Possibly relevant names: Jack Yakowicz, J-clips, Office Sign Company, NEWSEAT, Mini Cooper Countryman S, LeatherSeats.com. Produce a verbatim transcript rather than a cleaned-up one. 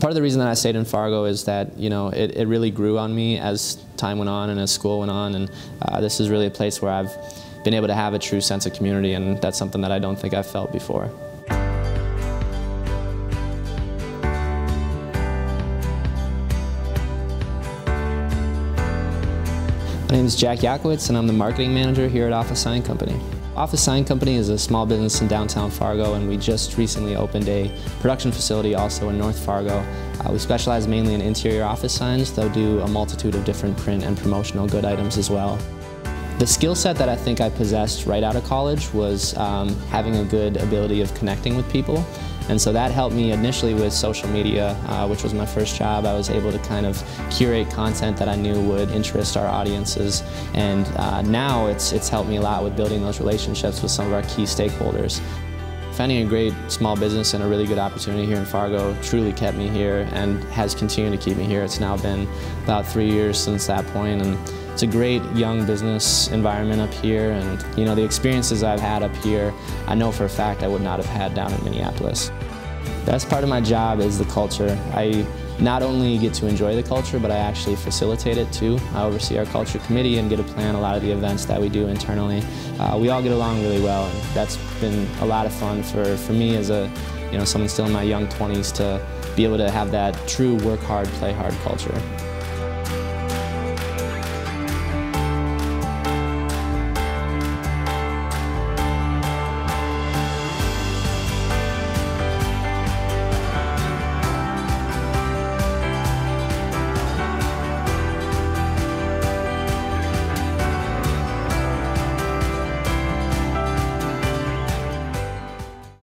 part of the reason that I stayed in Fargo is that, you know, it, it really grew on me as time went on and as school went on, and uh, this is really a place where I've been able to have a true sense of community, and that's something that I don't think I've felt before. My name is Jack Yakowicz, and I'm the marketing manager here at Office Sign Company. Office Sign Company is a small business in downtown Fargo, and we just recently opened a production facility also in North Fargo. Uh, we specialize mainly in interior office signs, though do a multitude of different print and promotional good items as well. The skill set that I think I possessed right out of college was um, having a good ability of connecting with people. And so that helped me initially with social media, uh, which was my first job. I was able to kind of curate content that I knew would interest our audiences. And uh, now it's, it's helped me a lot with building those relationships with some of our key stakeholders. Finding a great small business and a really good opportunity here in Fargo truly kept me here and has continued to keep me here. It's now been about three years since that point, and it's a great young business environment up here, and you know, the experiences I've had up here, I know for a fact I would not have had down in Minneapolis. The best part of my job is the culture. I not only get to enjoy the culture, but I actually facilitate it too. I oversee our culture committee and get to plan a lot of the events that we do internally. Uh, we all get along really well, and that's been a lot of fun for, for me as a, you know, someone still in my young twenties to be able to have that true work hard, play hard culture.